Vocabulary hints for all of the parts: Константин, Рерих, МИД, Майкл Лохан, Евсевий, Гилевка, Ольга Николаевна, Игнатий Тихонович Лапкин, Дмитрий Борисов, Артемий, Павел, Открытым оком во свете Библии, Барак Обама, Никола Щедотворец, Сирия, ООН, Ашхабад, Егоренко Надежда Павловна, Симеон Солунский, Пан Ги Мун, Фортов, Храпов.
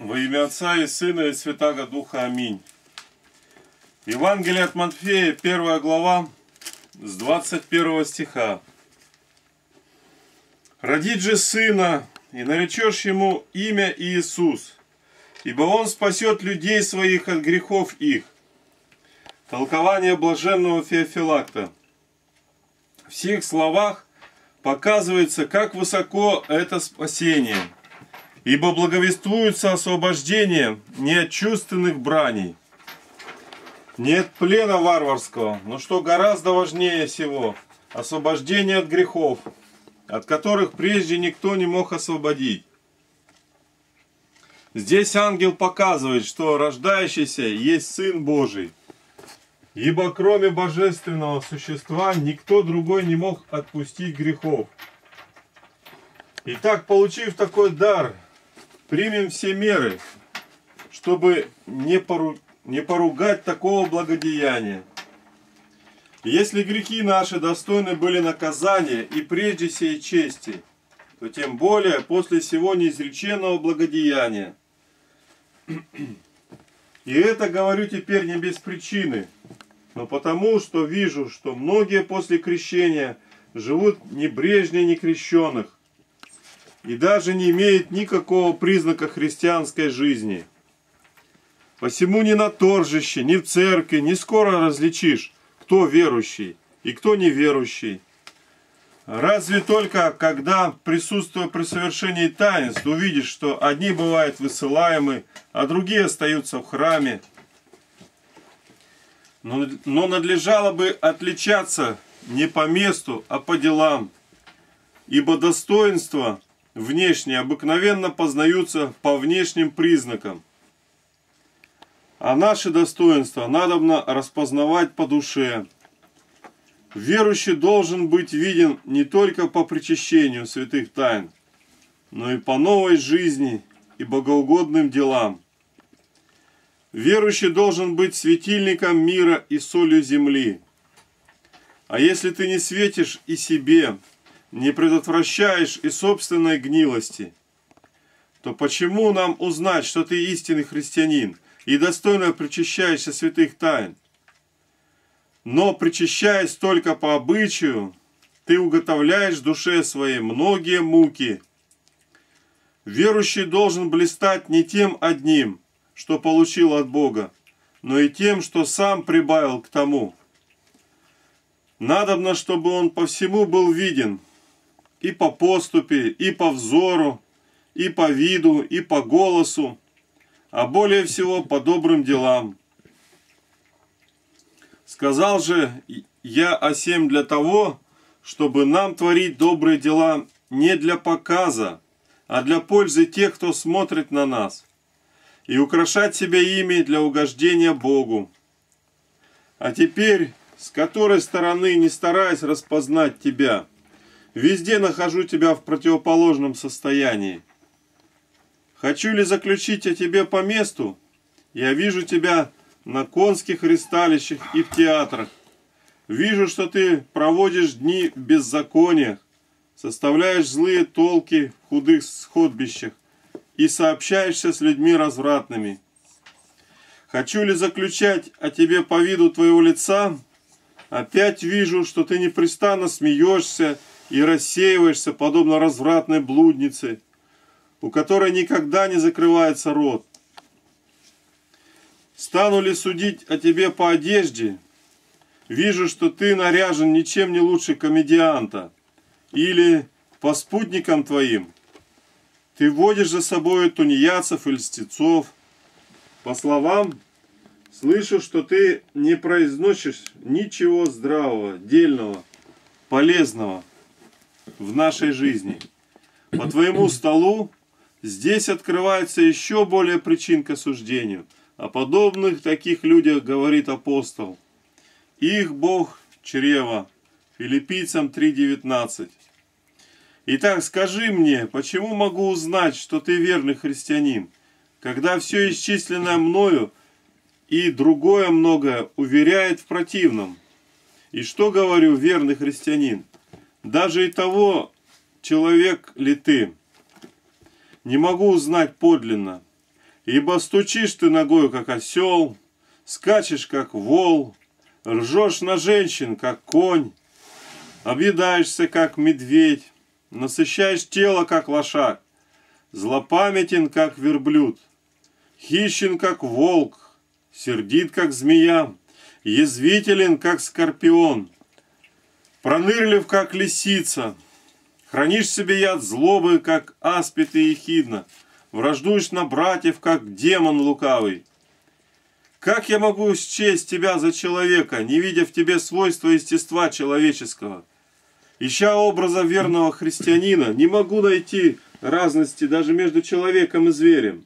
Во имя Отца и Сына и Святаго Духа. Аминь. Евангелие от Матфея, 1 глава, с 21 стиха. «Родит же сына, и наречешь ему имя Иисус, ибо он спасет людей своих от грехов их». Толкование блаженного Феофилакта. В сих словах показывается, как высоко это спасение, ибо благовествуется освобождение не от чувственных браней, не от плена варварского, но, что гораздо важнее всего, освобождение от грехов, от которых прежде никто не мог освободить. Здесь ангел показывает, что рождающийся есть Сын Божий, ибо кроме божественного существа никто другой не мог отпустить грехов. Итак, получив такой дар, примем все меры, чтобы не поругать такого благодеяния. Если грехи наши достойны были наказания и прежде сей чести, то тем более после сего неизреченного благодеяния. И это говорю теперь не без причины, но потому, что вижу, что многие после крещения живут небрежнее некрещенных и даже не имеют никакого признака христианской жизни. Посему ни на торжище, ни в церкви не скоро различишь, кто верующий и кто неверующий. Разве только, когда, присутствуя при совершении таинств, увидишь, что одни бывают высылаемы, а другие остаются в храме. Но надлежало бы отличаться не по месту, а по делам, ибо достоинства внешние обыкновенно познаются по внешним признакам, а наши достоинства надобно распознавать по душе. Верующий должен быть виден не только по причащению святых тайн, но и по новой жизни и богоугодным делам. Верующий должен быть светильником мира и солью земли. А если ты не светишь и себе, не предотвращаешь и собственной гнилости, то почему нам узнать, что ты истинный христианин и достойно причащаешься святых тайн? Но, причащаясь только по обычаю, ты уготовляешь душе своей многие муки. Верующий должен блистать не тем одним, что получил от Бога, но и тем, что сам прибавил к тому. Надобно, чтобы он по всему был виден, и по поступе, и по взору, и по виду, и по голосу, а более всего по добрым делам. Сказал же я о сем для того, чтобы нам творить добрые дела не для показа, а для пользы тех, кто смотрит на нас, и украшать себя ими для угождения Богу. А теперь, с которой стороны не стараясь распознать тебя, везде нахожу тебя в противоположном состоянии. Хочу ли заключить о тебе по месту? Я вижу тебя на конских ристалищах и в театрах. Вижу, что ты проводишь дни в беззакониях, составляешь злые толки в худых сходбищах и сообщаешься с людьми развратными. Хочу ли заключать о тебе по виду твоего лица? Опять вижу, что ты непрестанно смеешься и рассеиваешься, подобно развратной блуднице, у которой никогда не закрывается рот. Стану ли судить о тебе по одежде? Вижу, что ты наряжен ничем не лучше комедианта. Или по спутникам твоим. Ты водишь за собой тунеядцев и льстецов. По словам, слышу, что ты не произносишь ничего здравого, дельного, полезного в нашей жизни. По твоему столу здесь открывается еще более причин к осуждению. О подобных таких людях говорит апостол. Их Бог чрево. Филиппийцам 3:19. Итак, скажи мне, почему могу узнать, что ты верный христианин, когда все исчисленное мною и другое многое уверяет в противном? И что говорю, верный христианин? Даже и того, человек ли ты, не могу узнать подлинно. Ибо стучишь ты ногою, как осел, скачешь, как вол, ржешь на женщин, как конь, объедаешься, как медведь, насыщаешь тело, как лошадь, злопамятен, как верблюд, хищен, как волк, сердит, как змея, язвителен, как скорпион, пронырлив, как лисица, хранишь себе яд злобы, как аспид и ехидна, враждуешь на братьев, как демон лукавый. Как я могу счесть тебя за человека, не видя в тебе свойства естества человеческого? Ища образа верного христианина, не могу найти разности даже между человеком и зверем.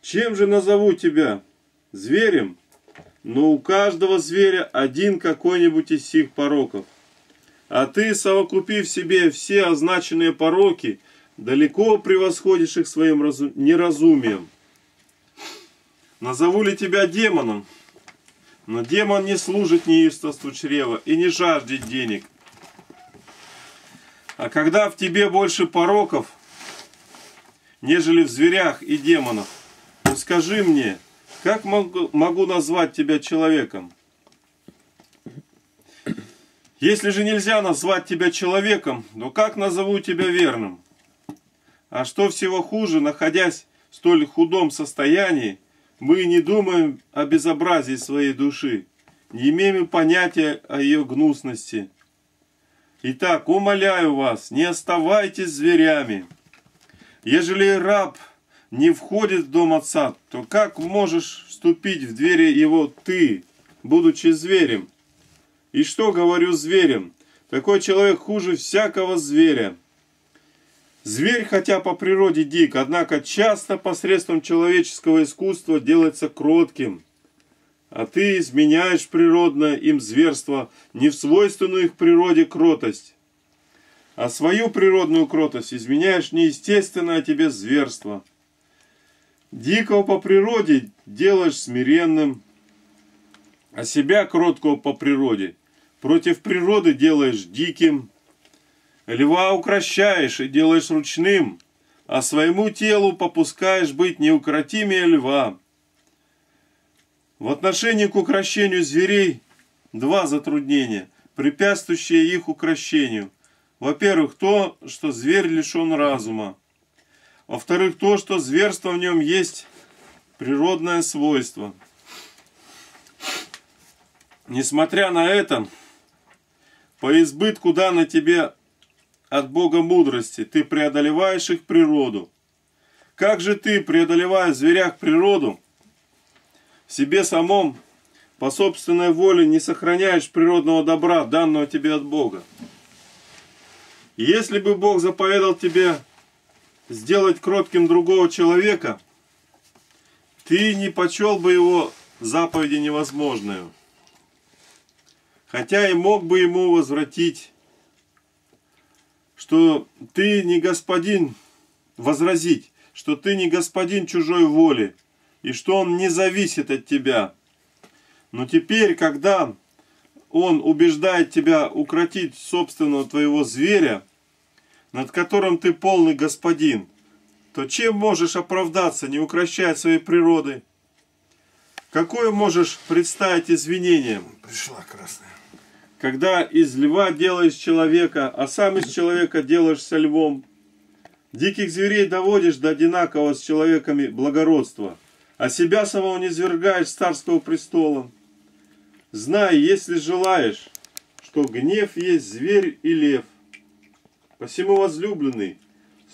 Чем же назову тебя? Зверем? Но у каждого зверя один какой-нибудь из сих пороков. А ты, совокупив себе все означенные пороки, далеко превосходишь их своим неразумием. Назову ли тебя демоном? Но демон не служит неистовству чрева и не жаждет денег. А когда в тебе больше пороков, нежели в зверях и демонах, то скажи мне, как могу назвать тебя человеком? Если же нельзя назвать тебя человеком, то как назову тебя верным? А что всего хуже, находясь в столь худом состоянии, мы не думаем о безобразии своей души, не имеем понятия о ее гнусности. Итак, умоляю вас, не оставайтесь зверями. Ежели раб не входит в дом отца, то как можешь вступить в двери его ты, будучи зверем? И что говорю зверем? Такой человек хуже всякого зверя. Зверь, хотя по природе дик, однако часто посредством человеческого искусства делается кротким, а ты изменяешь природное им зверство, не в свойственную их природе кротость, а свою природную кротость изменяешь неестественное тебе зверство. Дикого по природе делаешь смиренным, а себя кроткого по природе против природы делаешь диким. Льва укращаешь и делаешь ручным, а своему телу попускаешь быть неукротимее льва. В отношении к укращению зверей два затруднения, препятствующие их укращению. Во-первых, то, что зверь лишен разума. Во-вторых, то, что зверство в нем есть природное свойство. Несмотря на это, по избытку данной тебе от Бога мудрости ты преодолеваешь их природу. Как же ты, преодолевая в зверях природу, в себе самом по собственной воле не сохраняешь природного добра, данного тебе от Бога? Если бы Бог заповедал тебе сделать кротким другого человека, ты не почел бы его заповеди невозможную, хотя и мог бы ему возвратить, что ты не господин, возразить, что ты не господин чужой воли, и что он не зависит от тебя. Но теперь, когда он убеждает тебя укротить собственного твоего зверя, над которым ты полный господин, то чем можешь оправдаться, не укращая своей природы? Какое можешь представить извинение? Пришла красная. Когда из льва делаешь человека, а сам из человека делаешься львом. Диких зверей доводишь до одинакового с человеками благородства, а себя самого низвергаешь с царского престола. Знай, если желаешь, что гнев есть зверь и лев. Посему, возлюбленный,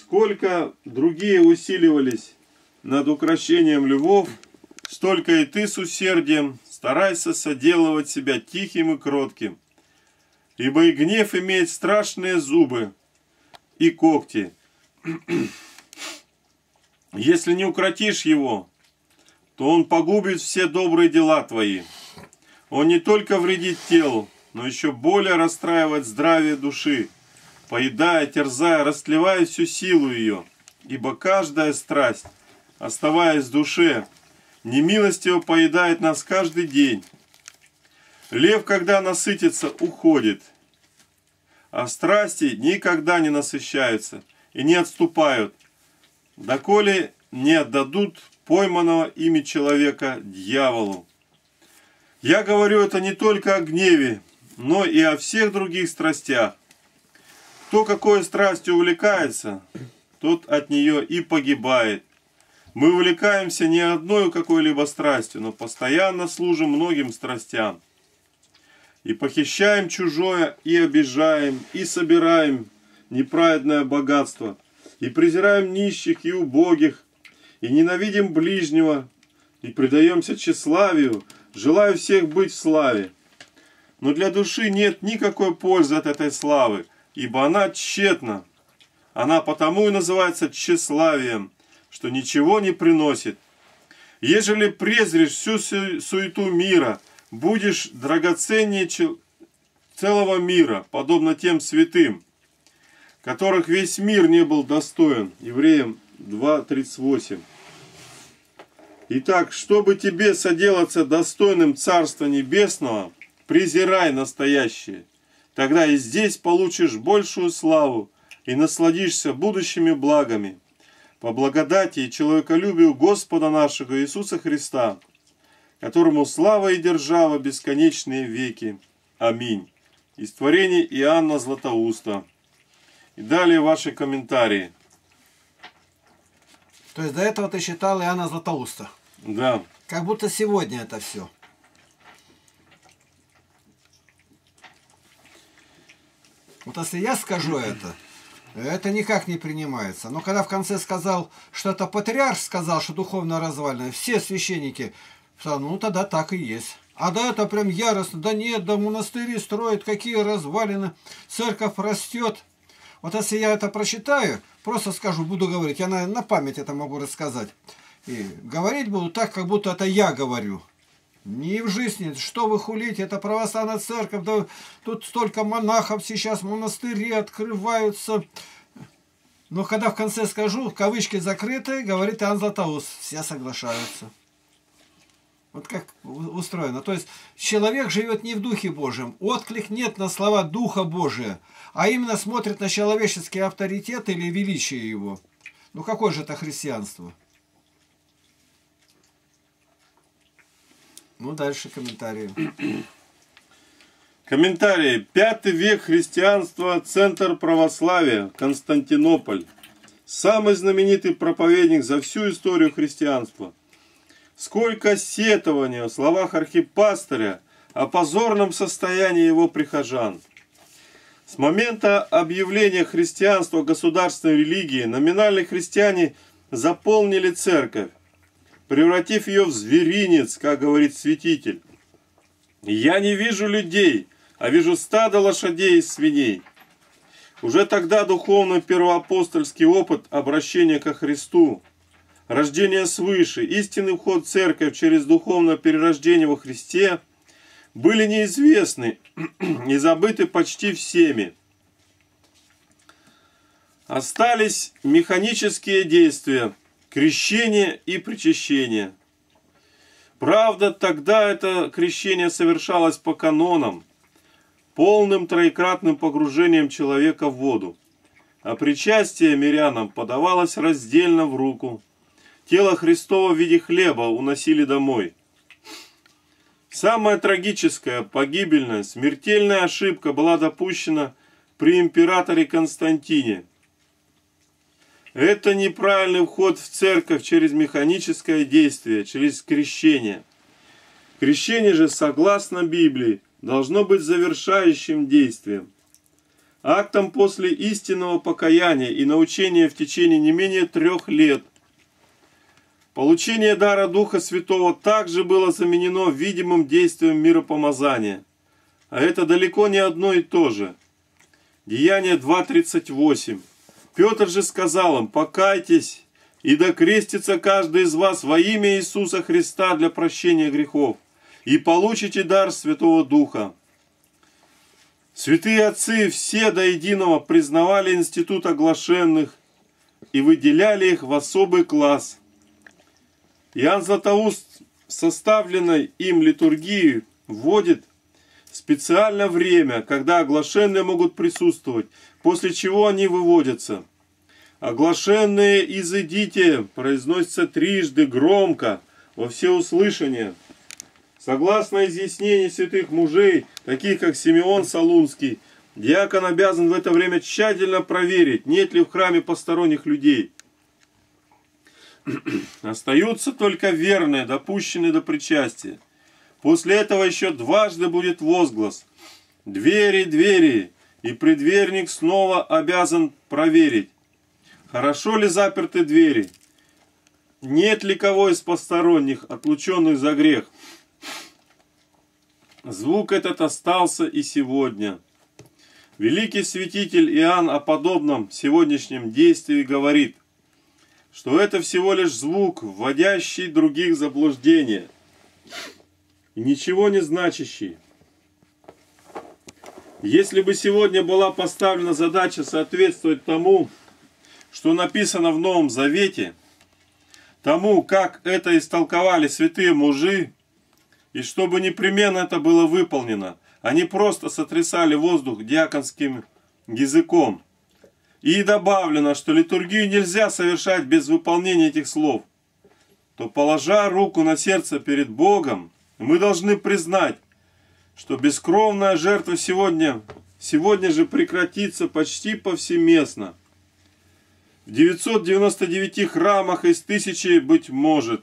сколько другие усиливались над укращением львов, столько и ты с усердием старайся соделывать себя тихим и кротким. Ибо и гнев имеет страшные зубы и когти. Если не укротишь его, то он погубит все добрые дела твои. Он не только вредит телу, но еще более расстраивает здравие души, поедая, терзая, растлевая всю силу ее. Ибо каждая страсть, оставаясь в душе, немилостиво поедает нас каждый день. Лев, когда насытится, уходит, а страсти никогда не насыщаются и не отступают, доколе не отдадут пойманного ими человека дьяволу. Я говорю это не только о гневе, но и о всех других страстях. Кто какой страстью увлекается, тот от нее и погибает. Мы увлекаемся не одной какой-либо страстью, но постоянно служим многим страстям. И похищаем чужое, и обижаем, и собираем неправедное богатство, и презираем нищих и убогих, и ненавидим ближнего, и предаемся тщеславию, желая всех быть в славе. Но для души нет никакой пользы от этой славы, ибо она тщетна. Она потому и называется тщеславием, что ничего не приносит. Ежели презришь всю суету мира, будешь драгоценнее целого мира, подобно тем святым, которых весь мир не был достоин. Евреям 2:38. Итак, чтобы тебе соделаться достойным Царства Небесного, презирай настоящее. Тогда и здесь получишь большую славу и насладишься будущими благами. По благодати и человеколюбию Господа нашего Иисуса Христа, которому слава и держава бесконечные веки. Аминь. Из творений Иоанна Златоуста. И далее ваши комментарии. То есть до этого ты считал Иоанна Златоуста? Да. Как будто сегодня это все. Вот если я скажу это никак не принимается. Но когда в конце сказал, что это патриарх сказал, что духовно развалено, все священники... Ну, тогда так и есть. А да, это прям яростно. Да нет, да монастыри строят, какие развалины. Церковь растет. Вот если я это прочитаю, просто скажу, буду говорить. Я на память это могу рассказать. И говорить буду так, как будто это я говорю. Не в жизни. Что вы хулите? Это православная церковь. Да, тут столько монахов сейчас, монастыри открываются. Но когда в конце скажу, кавычки закрыты, говорит Иоанн Златоуст. Все соглашаются. Вот как устроено. То есть человек живет не в Духе Божьем. Отклик нет на слова Духа Божия, а именно смотрит на человеческие авторитеты или величие его. Ну какое же это христианство? Ну дальше комментарии. Комментарии. 5 век христианства, центр православия, Константинополь. Самый знаменитый проповедник за всю историю христианства. Сколько сетований в словах архипастыря о позорном состоянии его прихожан. С момента объявления христианства государственной религии номинальные христиане заполнили церковь, превратив ее в зверинец, как говорит святитель. «Я не вижу людей, а вижу стадо лошадей и свиней». Уже тогда духовно-первоапостольский опыт обращения ко Христу, рождение свыше, истинный вход в церковь через духовное перерождение во Христе были неизвестны и забыты почти всеми. Остались механические действия, крещение и причащение. Правда, тогда это крещение совершалось по канонам, полным троекратным погружением человека в воду, а причастие мирянам подавалось раздельно в руку. Тело Христово в виде хлеба уносили домой. Самая трагическая, погибельная, смертельная ошибка была допущена при императоре Константине. Это неправильный вход в церковь через механическое действие, через крещение. Крещение же, согласно Библии, должно быть завершающим действием, актом после истинного покаяния и научения в течение не менее 3 лет. Получение дара Духа Святого также было заменено видимым действием миропомазания. А это далеко не одно и то же. Деяния 2:38. Петр же сказал им: «Покайтесь, и да крестится каждый из вас во имя Иисуса Христа для прощения грехов, и получите дар Святого Духа». Святые отцы все до единого признавали институт оглашенных и выделяли их в особый класс. Иоанн Златоуст в составленной им литургии вводит специально время, когда оглашенные могут присутствовать, после чего они выводятся. Оглашенные изыдите произносится трижды громко во всеуслышание. Согласно изъяснению святых мужей, таких как Симеон Солунский, диакон обязан в это время тщательно проверить, нет ли в храме посторонних людей. Остаются только верные, допущенные до причастия. После этого еще дважды будет возглас: «Двери, двери!», и предверник снова обязан проверить, хорошо ли заперты двери, нет ли кого из посторонних, отлученных за грех. Звук этот остался и сегодня. Великий святитель Иоанн о подобном сегодняшнем действии говорит, что это всего лишь звук, вводящий других в заблуждение, ничего не значащий. Если бы сегодня была поставлена задача соответствовать тому, что написано в Новом Завете, тому, как это истолковали святые мужи, и чтобы непременно это было выполнено, они просто сотрясали воздух диаконским языком. И добавлено, что литургию нельзя совершать без выполнения этих слов, то, положа руку на сердце перед Богом, мы должны признать, что бескровная жертва сегодня же прекратится почти повсеместно. В 999 храмах из 1000, быть может.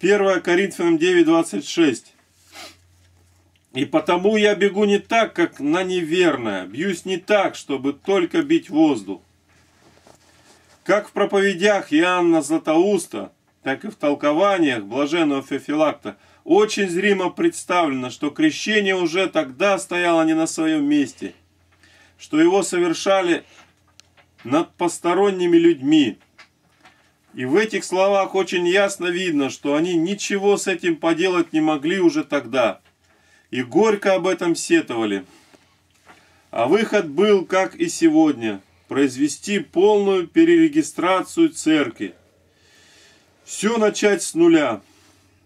1 Коринфянам 9:26. «И потому я бегу не так, как на неверное, бьюсь не так, чтобы только бить воздух». Как в проповедях Иоанна Златоуста, так и в толкованиях блаженного Феофилакта очень зримо представлено, что крещение уже тогда стояло не на своем месте, что его совершали над посторонними людьми. И в этих словах очень ясно видно, что они ничего с этим поделать не могли уже тогда, и горько об этом сетовали. А выход был, как и сегодня, произвести полную перерегистрацию церкви. Все начать с нуля.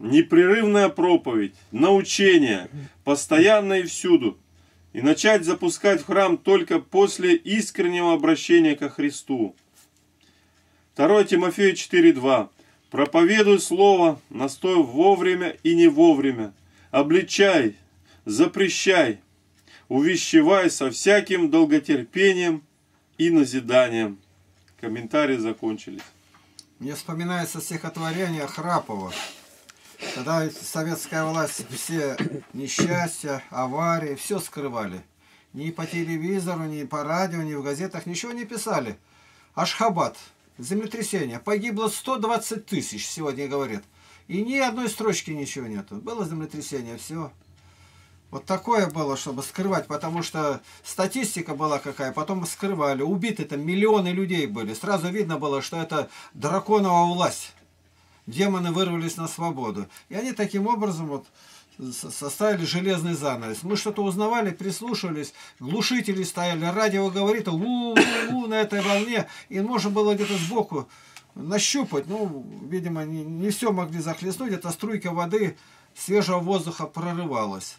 Непрерывная проповедь, научение, постоянно и всюду. И начать запускать в храм только после искреннего обращения ко Христу. 2 Тимофея 4:2. «Проповедуй слово, настой вовремя и не вовремя. Обличай, запрещай, увещевай со всяким долготерпением и назиданием». Комментарии закончились. Мне вспоминается стихотворение Храпова. Когда советская власть все несчастья, аварии, все скрывали. Ни по телевизору, ни по радио, ни в газетах ничего не писали. Ашхабад, землетрясение, погибло 120 тысяч, сегодня говорят. И ни одной строчки ничего нету. Было землетрясение, все. Вот такое было, чтобы скрывать, потому что статистика была какая, потом скрывали. Убиты там миллионы людей были. Сразу видно было, что это драконова власть. Демоны вырвались на свободу. И они таким образом вот составили железный занавес. Мы что-то узнавали, прислушивались, глушители стояли, радио говорит, у-у-у на этой волне. И можно было где-то сбоку нащупать. Ну, видимо, не все могли захлестнуть. Эта струйка воды, свежего воздуха прорывалась.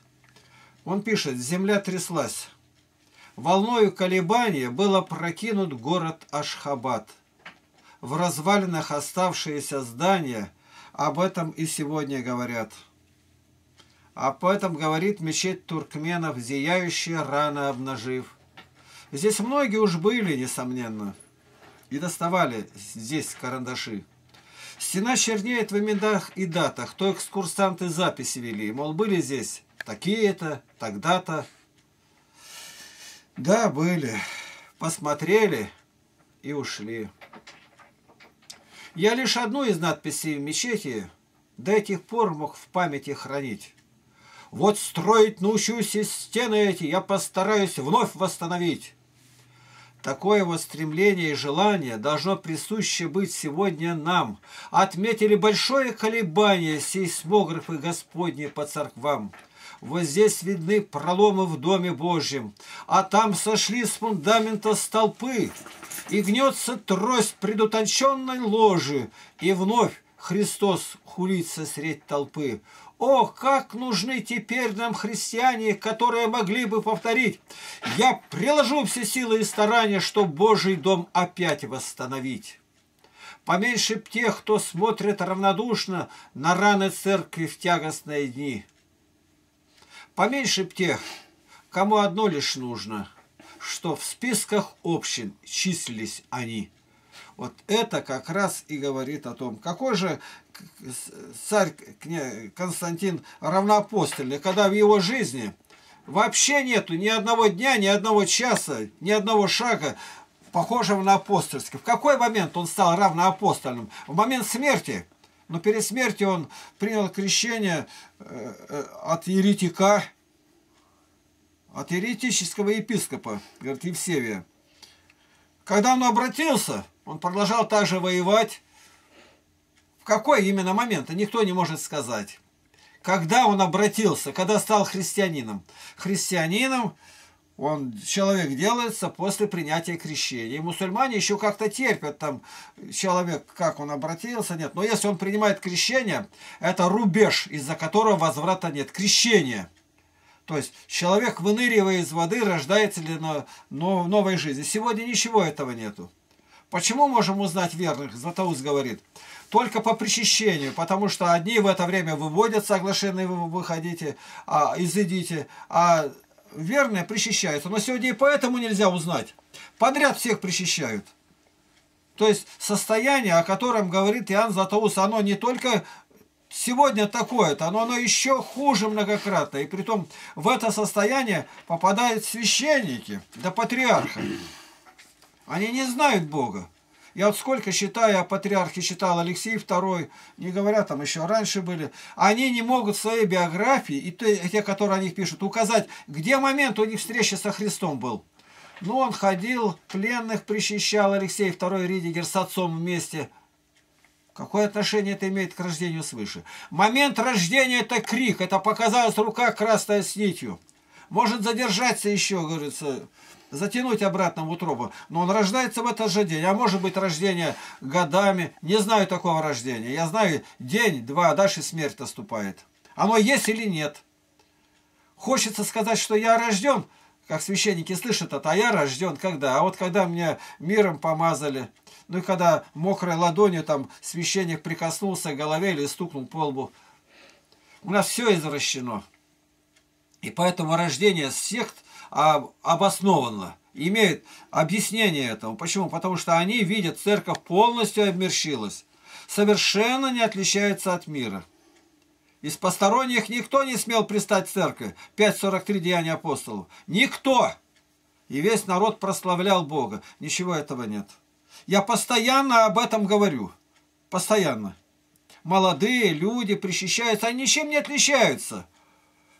Он пишет: «Земля тряслась. Волною колебания был опрокинут город Ашхабад. В развалинах оставшиеся здания, об этом и сегодня говорят. Об этом говорит мечеть туркменов, зияющая рано обнажив». Здесь многие уж были, несомненно, и доставали здесь карандаши. Стена чернеет в именах и датах, то экскурсанты записи вели, мол, были здесь такие-то, тогда-то. Да, были. Посмотрели и ушли. Я лишь одну из надписей в мечети до этих пор мог в памяти хранить. Вот строить научусь, и стены эти я постараюсь вновь восстановить. Такое вот стремление и желание должно присуще быть сегодня нам. Отметили большое колебание сейсмографы Господни по церквам. Вот здесь видны проломы в Доме Божьем, а там сошли с фундамента столпы. И гнется трость предутонченной ложи, и вновь Христос хулится средь толпы. О, как нужны теперь нам христиане, которые могли бы повторить: «Я приложу все силы и старания, чтобы Божий дом опять восстановить». Поменьше тех, кто смотрит равнодушно на раны церкви в тягостные дни. Поменьше тех, кому одно лишь нужно, что в списках общин числились они. Вот это как раз и говорит о том, какой же царь Константин равноапостольный, когда в его жизни вообще нету ни одного дня, ни одного часа, ни одного шага, похожего на апостольский. В какой момент он стал равноапостольным? В момент смерти. Но перед смертью он принял крещение от еретика, от еретического епископа, говорит, Евсевия. Когда он обратился, он продолжал также воевать. В какой именно момент, никто не может сказать. Когда он обратился, когда стал христианином. Христианином он, человек, делается после принятия крещения. И мусульмане еще как-то терпят, там, человек, как он обратился, нет. Но если он принимает крещение, это рубеж, из-за которого возврата нет. Крещение. То есть человек, выныривая из воды, рождается ли в новой жизни. Сегодня ничего этого нету. Почему можем узнать верных? Златоуст говорит: только по причащению, потому что одни в это время выводят соглашенные, выходите, изыдите, а верные причащаются. Но сегодня и поэтому нельзя узнать. Подряд всех причащают. То есть состояние, о котором говорит Иоанн Златоуст, оно не только сегодня такое-то, но оно еще хуже многократно. И притом в это состояние попадают священники до патриарха. Они не знают Бога. Я вот сколько читаю о патриархе, читал Алексей II, не говоря, там еще раньше были. Они не могут в своей биографии, и те, которые о них пишут, указать, где момент у них встречи со Христом был. Ну, он ходил, пленных причащал, Алексей II Ридигер с отцом вместе. Какое отношение это имеет к рождению свыше? Момент рождения – это крик, это показалась рука, красная с нитью. Может задержаться еще, говорится, затянуть обратно в утробу. Но он рождается в этот же день. А может быть, рождение годами. Не знаю такого рождения. Я знаю, день, два, а дальше смерть наступает. Оно есть или нет. Хочется сказать, что я рожден, как священники слышат это, а я рожден когда? А вот когда меня миром помазали, ну и когда мокрой ладонью там священник прикоснулся к голове или стукнул по лбу. У нас все извращено. И поэтому рождение сект обоснованно, имеет объяснение этому. Почему? Потому что они видят, церковь полностью обмерщилась, совершенно не отличается от мира. Из посторонних никто не смел пристать к церкви. 5.43 Деяния апостолов. Никто! И весь народ прославлял Бога. Ничего этого нет. Я постоянно об этом говорю. Постоянно. Молодые люди причащаются, они ничем не отличаются.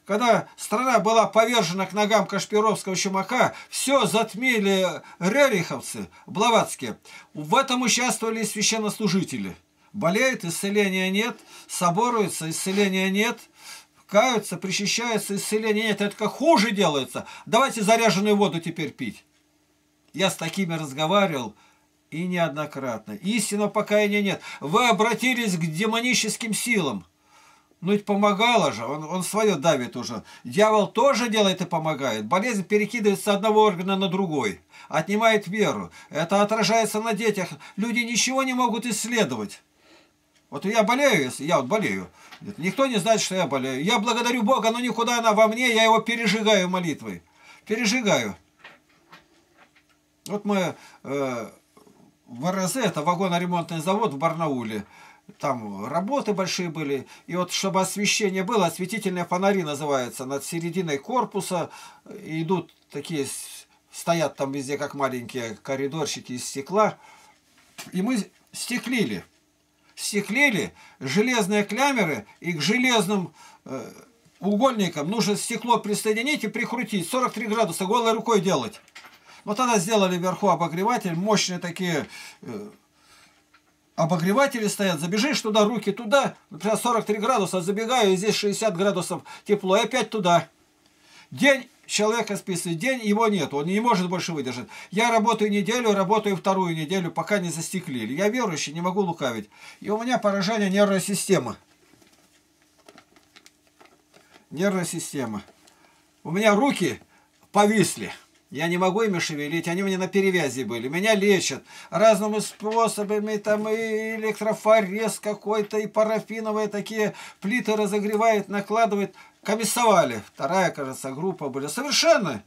Когда страна была повержена к ногам Кашпировского чумака, все затмили рериховцы, блаватские. В этом участвовали священнослужители. Болеют, исцеления нет, соборуются, исцеления нет, каются, причащаются, исцеления нет. Это как хуже делается. Давайте заряженную воду теперь пить. Я с такими разговаривал и неоднократно. Истинного покаяния нет. Вы обратились к демоническим силам. Ну ведь помогало же, он свое давит уже. Дьявол тоже делает и помогает. Болезнь перекидывается с одного органа на другой. Отнимает веру. Это отражается на детях. Люди ничего не могут исследовать. Вот я болею, я вот болею. Никто не знает, что я болею. Я благодарю Бога, но никуда она во мне, я его пережигаю молитвой. Пережигаю. Вот мы в РЗ, это вагоноремонтный завод в Барнауле. Там работы большие были. И вот, чтобы освещение было, осветительные фонари называются. Над серединой корпуса идут такие, стоят там везде, как маленькие коридорщики из стекла. И мы стеклили. Стеклили железные клямеры, и к железным угольникам нужно стекло присоединить и прикрутить. 43 градуса голой рукой делать. Вот тогда сделали вверху обогреватель, мощные такие... Обогреватели стоят, забежишь туда, руки туда, например, 43 градуса, забегаю, и здесь 60 градусов тепло, и опять туда. День человека списывает, день его нет, он не может больше выдержать. Я работаю неделю, работаю вторую неделю, пока не застеклили. Я верующий, не могу лукавить. И у меня поражение нервной системы. нервная система. У меня руки повисли. Я не могу ими шевелить, они у меня на перевязи были. Меня лечат разными способами, там и электрофорез какой-то, и парафиновые такие плиты разогревают, накладывают. Комиссовали. Вторая, кажется, группа была. Совершенно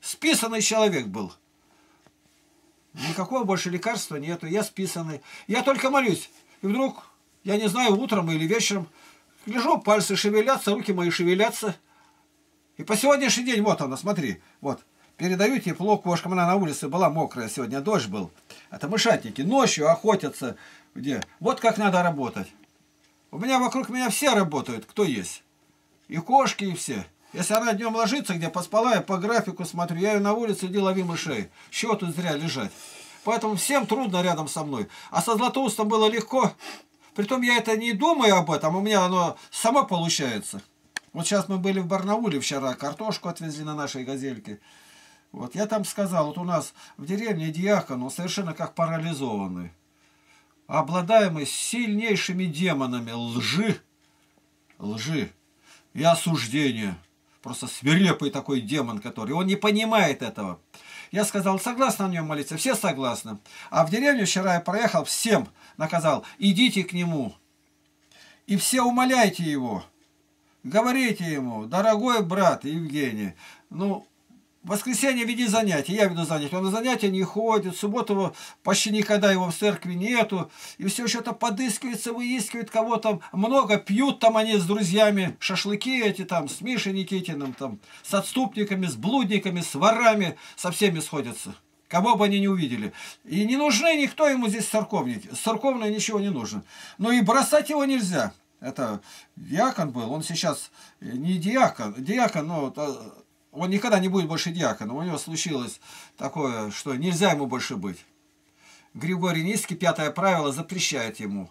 списанный человек был. Никакого больше лекарства нету, я списанный. Я только молюсь. И вдруг, я не знаю, утром или вечером, лежу, пальцы шевелятся, руки мои шевелятся. И по сегодняшний день, вот она, смотри, вот. Передаю тепло кошкам. Она на улице была мокрая, сегодня дождь был. Это мышатники. Ночью охотятся. Где? Вот как надо работать. У меня вокруг меня все работают, кто есть. И кошки, и все. Если она днем ложится, где поспала, я по графику смотрю. Я ее на улице, иди лови мышей. Чего тут зря лежать? Поэтому всем трудно рядом со мной. А со Златоустом было легко. Притом я это не думаю об этом. У меня оно само получается. Вот сейчас мы были в Барнауле вчера. Картошку отвезли на нашей газельке. Вот я там сказал, вот у нас в деревне диакон, он совершенно как парализованный, обладаемый сильнейшими демонами лжи и осуждения. Просто свирепый такой демон, который, он не понимает этого. Я сказал, согласны о нем молиться? Все согласны. А в деревню вчера я проехал, всем наказал, идите к нему и все умоляйте его, говорите ему, дорогой брат Евгений, ну... В воскресенье веди занятия, я веду занятия. Он на занятия не ходит, в субботу почти никогда его в церкви нету. И все что-то подыскивается, выискивает кого-то. Много пьют там они с друзьями, шашлыки эти там, с Мишей Никитиным, там, с отступниками, с блудниками, с ворами, со всеми сходятся. Кого бы они не увидели. И не нужны никто ему здесь церковники. С церковной ничего не нужно. Но и бросать его нельзя. Это диакон был, он сейчас не диакон, но... Он никогда не будет больше диаконом. У него случилось такое, что нельзя ему больше быть. Григорий Нисский, 5-е правило, запрещает ему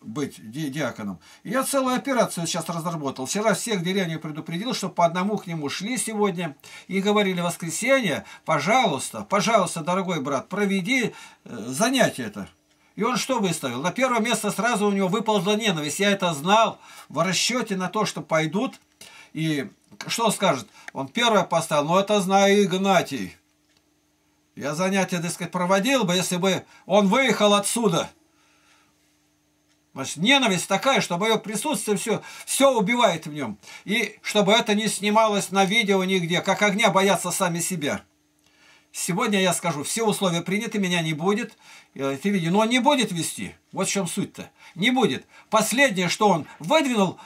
быть диаконом. И я целую операцию сейчас разработал. Вчера всех деревню предупредил, что по одному к нему шли сегодня. И говорили в воскресенье, пожалуйста, пожалуйста, дорогой брат, проведи занятие это. И он что выставил? На первое место сразу у него выползла ненависть. Я это знал в расчете на то, что пойдут. И что скажет? Он первое поставил, но это знаю Игнатий. Я занятия, так сказать, проводил бы, если бы он выехал отсюда. Значит, ненависть такая, что мое присутствие все убивает в нем. И чтобы это не снималось на видео нигде, как огня боятся сами себя. Сегодня я скажу, все условия приняты, меня не будет. Ты видишь, но он не будет вести. Вот в чем суть-то. Не будет. Последнее, что он выдвинул,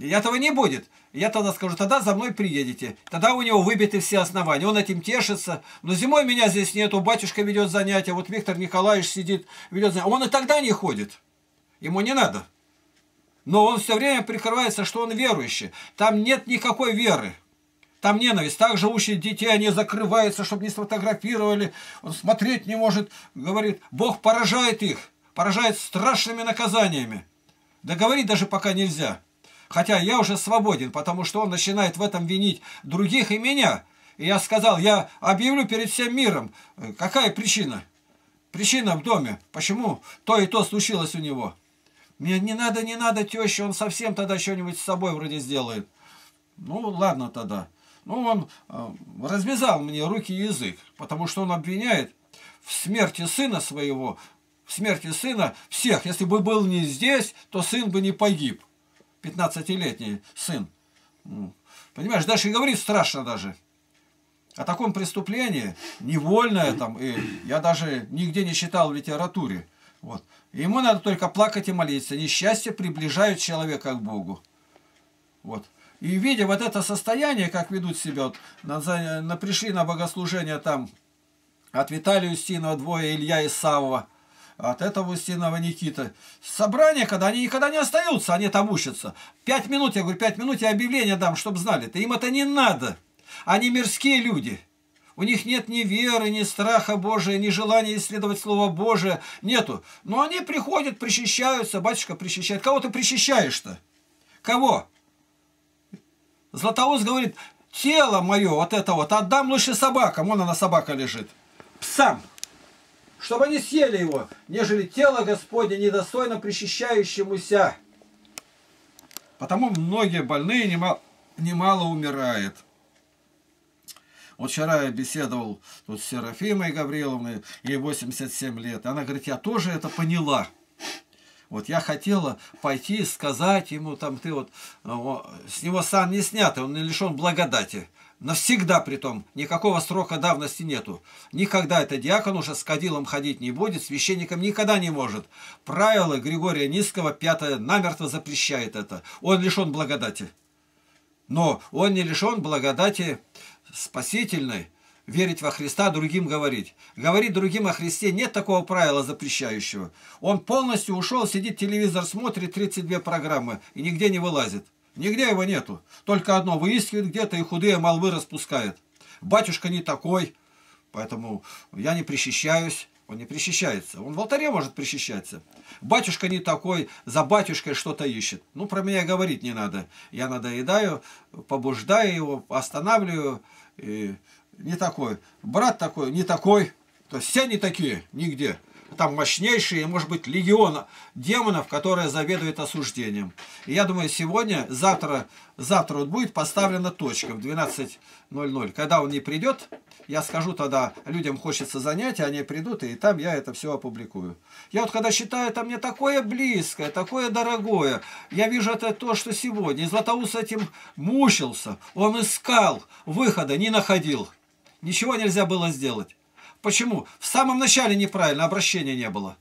этого не будет. Я тогда скажу, тогда за мной приедете. Тогда у него выбиты все основания. Он этим тешится. Но зимой меня здесь нету. Батюшка ведет занятия. Вот Виктор Николаевич сидит, ведет занятия. Он и тогда не ходит. Ему не надо. Но он все время прикрывается, что он верующий. Там нет никакой веры. Там ненависть. Также учат детей, они закрываются, чтобы не сфотографировали. Он смотреть не может. Говорит, Бог поражает их. Поражает страшными наказаниями. Да говорить даже пока нельзя. Хотя я уже свободен, потому что он начинает в этом винить других и меня. И я сказал, я объявлю перед всем миром, какая причина. Причина в доме, почему то и то случилось у него. Мне не надо, теща, он совсем тогда что-нибудь с собой вроде сделает. Ну, ладно тогда. Ну, он развязал мне руки и язык, потому что он обвиняет в смерти сына своего, в смерти сына всех. Если бы был не здесь, то сын бы не погиб. 15-летний сын. Понимаешь, даже и говорить страшно даже. О таком преступлении, невольное там, и я даже нигде не читал в литературе. Вот. Ему надо только плакать и молиться. Несчастье приближает человека к Богу. Вот. И видя вот это состояние, как ведут себя, вот, пришли на богослужение там от Виталия Устинова двое, Илья и Сава. От этого Устинова Никита. Собрание, когда они никогда не остаются, они там учатся. 5 минут, я говорю, 5 минут я объявление дам, чтобы знали. -то. Им это не надо. Они мирские люди. У них нет ни веры, ни страха Божия, ни желания исследовать Слово Божие. Нету. Но они приходят, причащаются. Батюшка причащает. Кого ты причащаешь-то? Кого? Златоуст говорит, тело мое вот это вот отдам лучше собакам. Вон она, собака лежит. Псам. Чтобы они съели его, нежели тело Господне недостойно причащающемуся. Потому многие больные не могут немало умирает. Вот вчера я беседовал тут с Серафимой Гавриловной, ей 87 лет. Она говорит, я тоже это поняла. Вот я хотела пойти и сказать ему, там ты вот, с него сам не снятый, он не лишен благодати. Навсегда притом, никакого срока давности нету. Никогда это диакон уже с кадилом ходить не будет, священником никогда не может. Правило Григория Нисского, 5-е, намертво запрещает это. Он лишен благодати. Но он не лишен благодати спасительной, верить во Христа, другим говорить. Говорить другим о Христе нет такого правила запрещающего. Он полностью ушел, сидит, телевизор смотрит, 32 программы и нигде не вылазит. Нигде его нету. Только одно выискивает где-то и худые молвы распускает. Батюшка не такой, поэтому я не причащаюсь. Он не причащается. Он в алтаре может причащаться. Батюшка не такой, за батюшкой что-то ищет. Ну, про меня говорить не надо. Я надоедаю, побуждаю его, останавливаю. И не такой. Брат такой, не такой. То есть все не такие, нигде. Там мощнейшие, может быть, легион демонов, которые заведуют осуждением. И я думаю, сегодня, завтра вот будет поставлена точка в 12:00. Когда он не придет, я скажу тогда, людям хочется занятия, они придут, и там я это все опубликую. Я вот когда считаю, это мне такое близкое, такое дорогое, я вижу это то, что сегодня. И Златоуст этим мучился, он искал выхода, не находил. Ничего нельзя было сделать. Почему? В самом начале неправильно, обращения не было.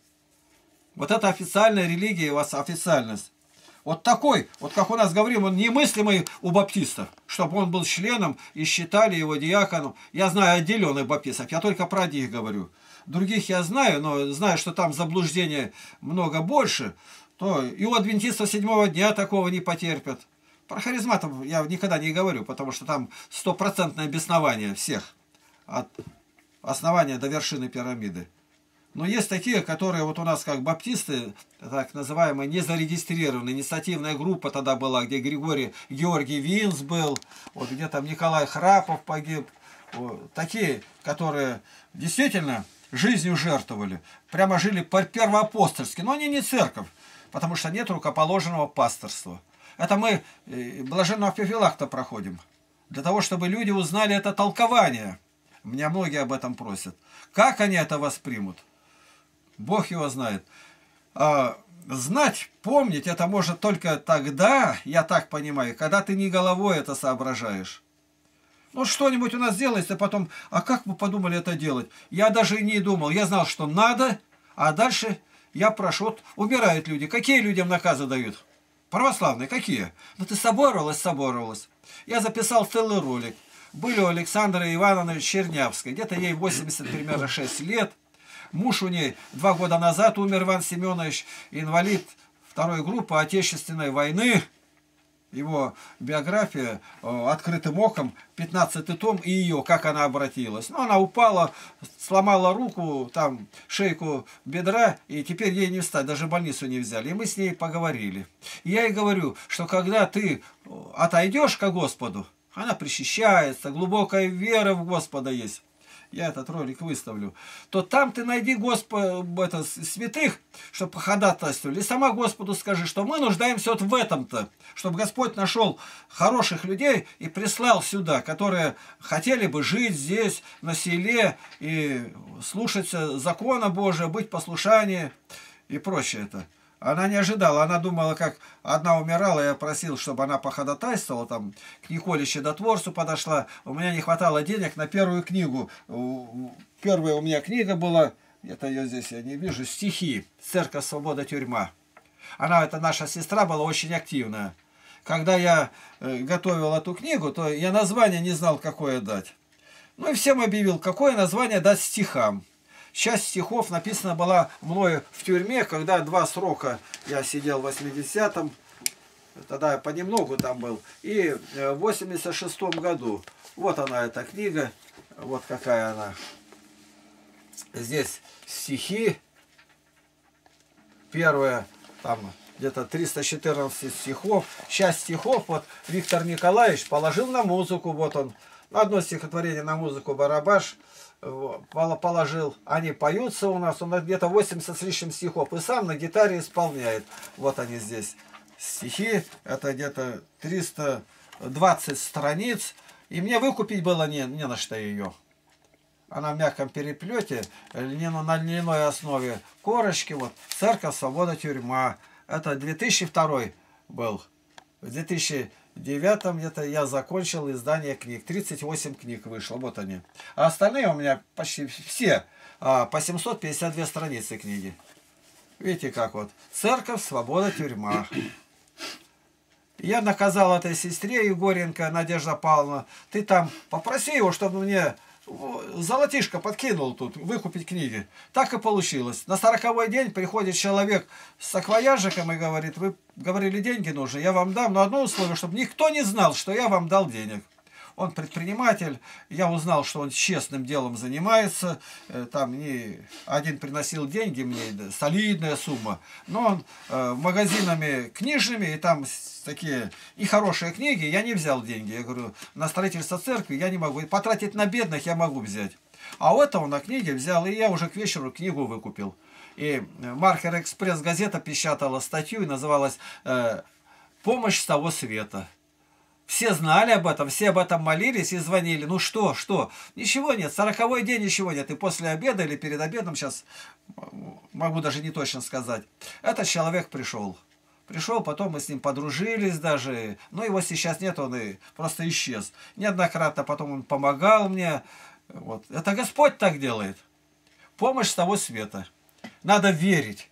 Вот это официальная религия, у вас официальность. Вот такой, вот как у нас говорим, он немыслимый у баптистов, чтобы он был членом и считали его диаконом. Я знаю отделенных баптистов, я только про них говорю. Других я знаю, но знаю, что там заблуждение много больше, то и у адвентистов 7-го дня такого не потерпят. Про харизматов я никогда не говорю, потому что там 100-процентное беснование всех от основания до вершины пирамиды. Но есть такие, которые вот у нас как баптисты, так называемые незарегистрированные, инициативная группа тогда была, где Георгий Винс был, вот где там Николай Храпов погиб. Вот, такие, которые действительно жизнью жертвовали, прямо жили по-первоапостольски, но они не церковь, потому что нет рукоположенного пасторства. Это мы блаженного Феофилакта проходим, для того, чтобы люди узнали это толкование. Меня многие об этом просят. Как они это воспримут? Бог его знает. Знать, помнить это может только тогда, я так понимаю, когда ты не головой это соображаешь. Ну, что-нибудь у нас делается, а потом, а как мы подумали это делать? Я даже не думал, я знал, что надо, а дальше я прошу. Вот умирают люди. Какие людям наказы дают? Православные, какие? Ну, ты соборовалась, соборовалась. Я записал целый ролик. Были у Александры Ивановны Чернявской, где-то ей 80, примерно 6 лет. Муж у ней 2 года назад умер, Иван Семенович, инвалид 2-й группы Отечественной войны. Его биография открытым оком, 15-й том, и ее, как она обратилась. Но она упала, сломала руку, там, шейку бедра, и теперь ей не встать, даже больницу не взяли. И мы с ней поговорили. И я ей говорю, что когда ты отойдешь ко Господу, она причащается, глубокая вера в Господа есть. Я этот ролик выставлю. То там ты найди Господа, святых, чтобы походатайствовали. И сама Господу скажи, что мы нуждаемся вот в этом-то. Чтобы Господь нашел хороших людей и прислал сюда, которые хотели бы жить здесь, на селе, и слушать закона Божия, быть послушание и прочее это. Она не ожидала, она думала, как одна умирала, я просил, чтобы она походатайствовала, там, к Николе Щедотворцу подошла, у меня не хватало денег на первую книгу. Первая у меня книга была, это ее здесь я не вижу, стихи «Церковь, свобода, тюрьма». Она, это наша сестра, была очень активная. Когда я готовил эту книгу, то я название не знал, какое дать. Ну и всем объявил, какое название дать стихам. Часть стихов написана была мною в тюрьме, когда 2 срока я сидел в 80-м, тогда я понемногу там был, и в 86-м году. Вот она, эта книга, вот какая она. Здесь стихи, первая, там где-то 314 стихов. Часть стихов вот Виктор Николаевич положил на музыку, вот он. Одно стихотворение на музыку «Барабаш» положил. Они поются у нас. Он где-то 80 с лишним стихов. И сам на гитаре исполняет. Вот они здесь. Стихи. Это где-то 300, 20 страниц, и мне выкупить было не на что ее. Она в мягком переплете, на льняной основе корочки. Вот, «Церковь, свобода, тюрьма». Это 2002 был. В 2009 где-то я закончил издание книг. 38 книг вышло, вот они. А остальные у меня почти все по 752 страницы книги. Видите, как вот. «Церковь, свобода, тюрьма». Я наказал этой сестре Егоренко Надежда Павловна. Ты там попроси его, чтобы мне... Золотишко подкинул тут, выкупить книги. Так и получилось. На 40-й день приходит человек с саквояжиком и говорит: вы говорили, деньги нужны, я вам дам, но одно условие, чтобы никто не знал, что я вам дал денег. Он предприниматель, я узнал, что он честным делом занимается. Там один приносил деньги мне, солидная сумма, но он магазинами книжными, и там такие и хорошие книги, я не взял деньги. Я говорю, на строительство церкви я не могу, и потратить на бедных я могу взять. А вот он на книги взял, и я уже к вечеру книгу выкупил. И «Маркер Экспресс» газета печатала статью, и называлась «Помощь с того света». Все знали об этом, все об этом молились и звонили. Ну что, что? Ничего нет, 40-й день ничего нет. И после обеда или перед обедом, сейчас могу даже не точно сказать, этот человек пришел. Пришел, потом мы с ним подружились даже. Но его сейчас нет, он и просто исчез. Неоднократно потом он помогал мне. Вот. Это Господь так делает. Помощь с того света. Надо верить.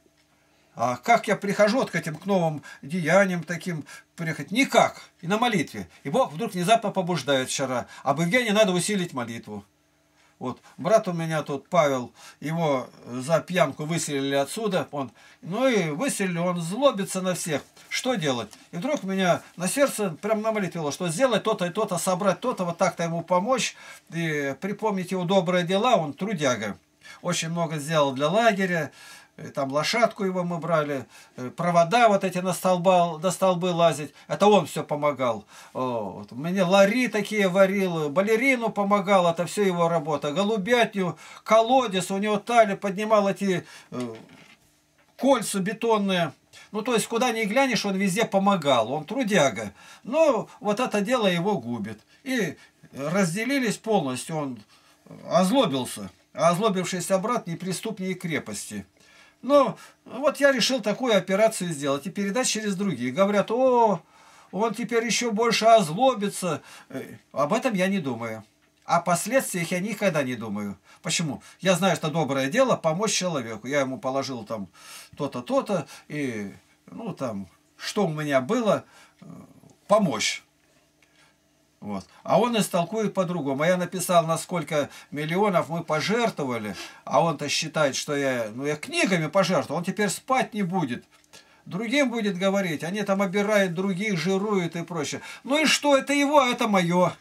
А как я прихожу вот к этим к новым деяниям таким приехать? Никак. И на молитве. И Бог вдруг внезапно побуждает вчера. Об Евгении надо усилить молитву. Вот. Брат у меня тут, Павел, его за пьянку выселили отсюда. Выселили, он злобится на всех. Что делать? И вдруг меня на сердце прям на молитве было, что сделать то-то и то-то, собрать то-то, вот так-то ему помочь, и припомнить его добрые дела. Он трудяга. Очень много сделал для лагеря. Там лошадку его мы брали, провода вот эти до столбы лазить. Это он все помогал. Вот. Мне лари такие варил, балерину помогал, это все его работа. Голубятню, колодец, у него талия поднимал эти кольца бетонные. Ну, то есть, куда ни глянешь, он везде помогал, он трудяга. Но вот это дело его губит. И разделились полностью, он озлобился. А озлобившийся брат неприступнее крепости. Ну, вот я решил такую операцию сделать и передать через другие. Говорят, о, он теперь еще больше озлобится. Об этом я не думаю. О последствиях я никогда не думаю. Почему? Я знаю, что доброе дело помочь человеку. Я ему положил там то-то, то-то, и, ну, там, что у меня было, помочь. Вот. А он истолкует по-другому. А я написал, на сколько миллионов мы пожертвовали, а он-то считает, что я книгами пожертвовал, он теперь спать не будет. Другим будет говорить, они там обирают других, жируют и прочее. Ну и что, это его, а это мое.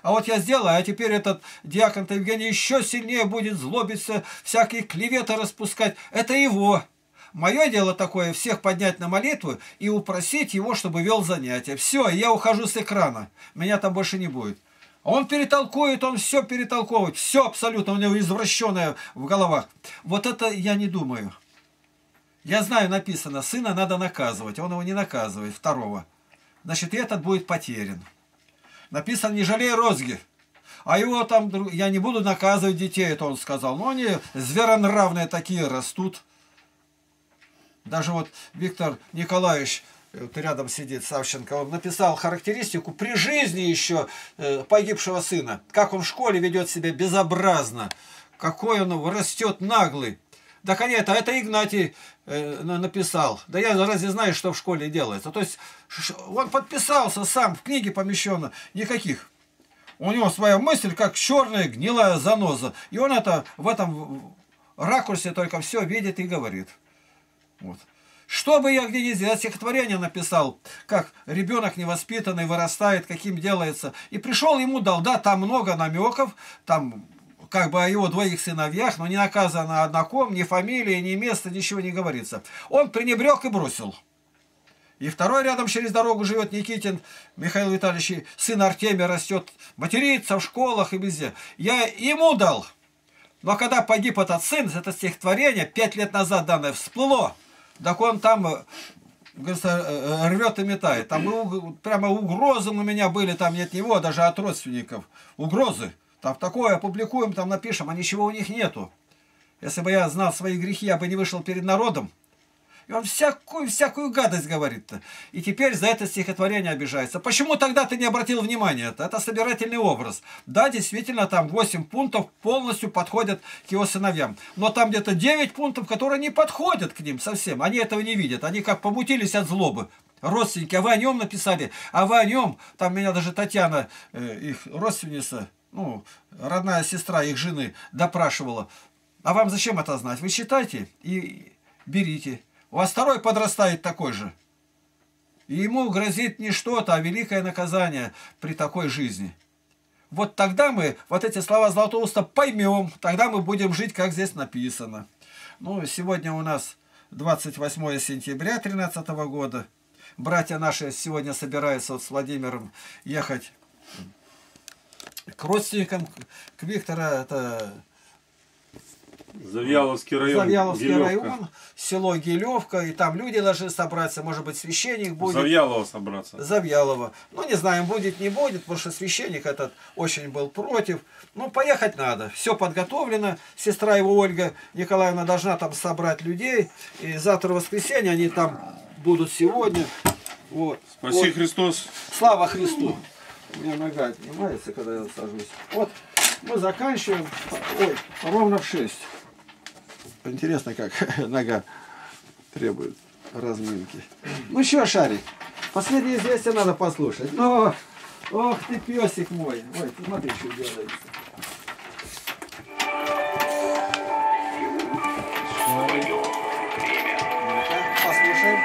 А вот я сделаю, а теперь этот диакон-то Евгений еще сильнее будет злобиться, всякие клеветы распускать. Это его. Мое дело такое, всех поднять на молитву и упросить его, чтобы вел занятия. Все, я ухожу с экрана, меня там больше не будет. Он перетолкует, он все перетолковывает, все абсолютно, у него извращенное в головах. Вот это я не думаю. Я знаю, написано, сына надо наказывать, он его не наказывает, второго. Значит, и этот будет потерян. Написано, не жалей розги. А его там, я не буду наказывать детей, это он сказал. Но они зверонравные такие растут. Даже вот Виктор Николаевич, вот рядом сидит Савченко, он написал характеристику при жизни еще погибшего сына. Как он в школе ведет себя безобразно, какой он растет наглый. Да, конечно, это Игнатий написал. Да я разве знаю, что в школе делается? То есть он подписался сам, в книге помещено, никаких. У него своя мысль, как черная гнилая заноза. И он это в этом ракурсе только все видит и говорит. Вот. Что бы я где ни сделал, я стихотворение написал, как ребенок невоспитанный вырастает, каким делается. И пришел, ему дал, да, там много намеков, там как бы о его двоих сыновьях, но не наказано однаком, ни фамилии, ни места, ничего не говорится. Он пренебрег и бросил. И второй рядом через дорогу живет Никитин, Михаил Витальевич, сын Артемия растет, матерится в школах и везде. Я ему дал. Но когда погиб этот сын, это стихотворение, 5 лет назад данное всплыло. Так он там рвет и метает. Там прямо угрозы у меня были, там не от него, а даже от родственников. Угрозы. Там такое опубликуем, там напишем, а ничего у них нету. Если бы я знал свои грехи, я бы не вышел перед народом. И он всякую гадость говорит. И теперь за это стихотворение обижается. Почему тогда ты не обратил внимания? Это собирательный образ. Да, действительно, там 8 пунктов полностью подходят к его сыновьям. Но там где-то 9 пунктов, которые не подходят к ним совсем. Они этого не видят. Они как помутились от злобы. Родственники, а вы о нем написали? А вы о нем? Там меня даже Татьяна, их родственница, ну, родная сестра их жены, допрашивала. А вам зачем это знать? Вы читайте и берите. У вас второй подрастает такой же. И ему грозит не что-то, а великое наказание при такой жизни. Вот тогда мы вот эти слова Златоуста поймем, тогда мы будем жить, как здесь написано. Ну, сегодня у нас 28 сентября 2013 года. Братья наши сегодня собираются вот с Владимиром ехать к родственникам, к Виктору, это... Завьяловский район, село Гилевка, и там люди должны собраться, может быть, священник будет. Завьялова собраться. Завьялова. Ну, не знаем, будет, не будет, потому что священник этот очень был против. Ну, поехать надо. Все подготовлено. Сестра его, Ольга Николаевна, должна там собрать людей. И завтра воскресенье они там будут сегодня. Вот. Спаси вот. Христос. Слава Христу. У меня нога отнимается, когда я сажусь. Вот. Мы заканчиваем. Ой, ровно в 6. Интересно, как нога требует разминки. Ну что, Шарик, последнее известие надо послушать. Но, ох ты, песик мой. Ой, смотри, что делается. Послушаем.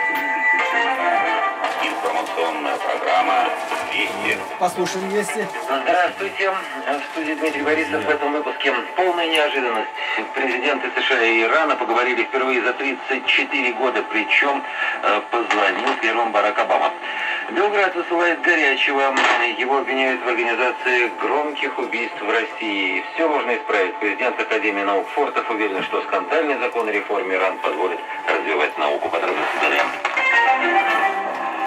Информационная программа. Послушаем вместе. Здравствуйте. В студии Дмитрий Борисов. В этом выпуске полная неожиданность. Президенты США и Ирана поговорили впервые за 34 года, причем позвонил первым Барак Обама. Белград высылает горячего. Его обвиняют в организации громких убийств в России. Все можно исправить. Президент Академии наук Фортов уверен, что скандальный закон о реформе Иран позволит развивать науку по траве.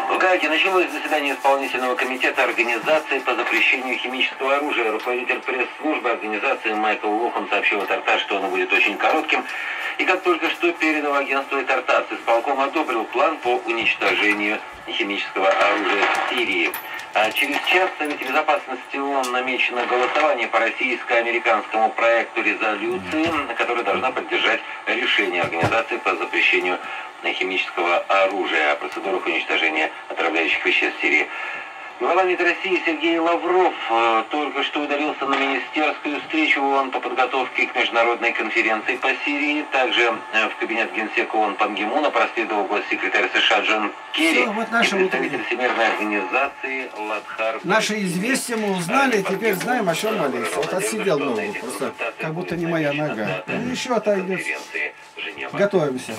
В Гааге началось заседание исполнительного комитета организации по запрещению химического оружия. Руководитель пресс-службы организации Майкл Лохан сообщил ИТАР-ТАСС, что он будет очень коротким. И как только что передал агентству ИТАР-ТАСС, исполком одобрил план по уничтожению химического оружия в Сирии. А через час в Совете Безопасности ООН намечено голосование по российско-американскому проекту резолюции, которая должна поддержать решение организации по запрещению химического оружия, о процедурах уничтожения отравляющих веществ в Сирии. Глава МИД России Сергей Лавров только что удалился на министерскую встречу ООН по подготовке к международной конференции по Сирии. Также в кабинет генсека ООН Пан Ги Муна проследовал госсекретарь США Джон Керри и представитель Всемирной организации Латхар. Наши известия мы узнали, теперь знаем, о чем молиться. Вот отсидел ногу, просто как будто не моя нога. Еще отойдет. Готовимся.